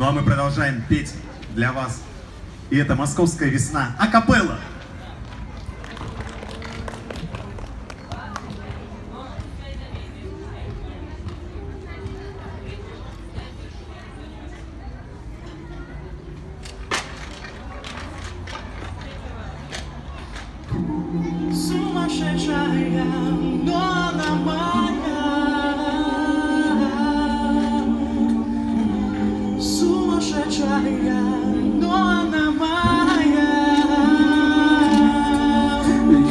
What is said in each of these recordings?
Ну а мы продолжаем петь для вас. И это «Московская весна» а капелла. Сумасшедшая, но она моя. Сумасшедшая, но она моя.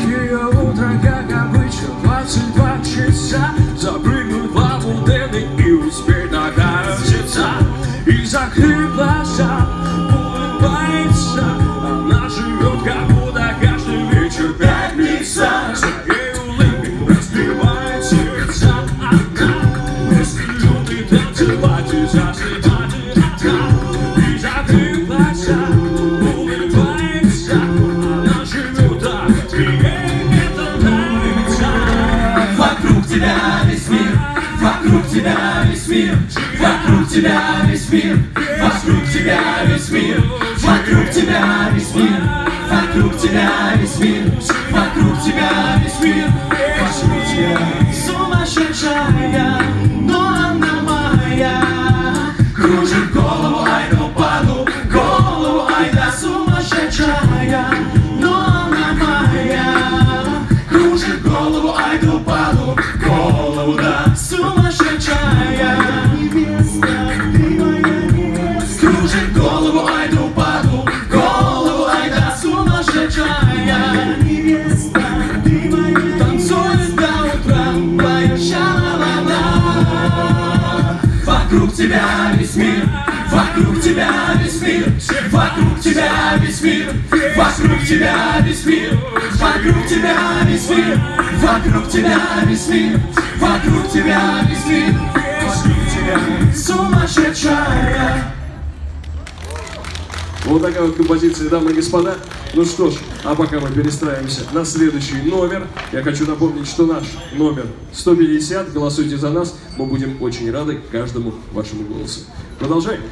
Ее утро, как обычно, 22 часа. Запрыгнуть в обалденный и успеть наказаться. И закрыть глаза, улыбается. Она живет, как будто каждый вечер пятница. Вокруг тебя весь мир, вокруг тебя весь мир, вокруг тебя весь мир, вокруг тебя весь мир, вокруг тебя весь мир, вокруг тебя. Сумасшедшая, но она моя. Кружит голову, ай да упаду, голову, ай да. Сумасшедшая, но она моя. Кружит голову, ай да упаду, голову, да. Вокруг тебя весь мир, вокруг тебя весь мир, вокруг тебя весь мир, вокруг тебя весь мир, вокруг тебя весь мир, вокруг тебя весь мир, вокруг тебя весь мир, вокруг тебя. Сумасшедшая. Вот такая вот композиция, дамы и господа. Ну что ж, а пока мы перестраиваемся на следующий номер, я хочу напомнить, что наш номер 150. Голосуйте за нас, мы будем очень рады каждому вашему голосу. Продолжаем.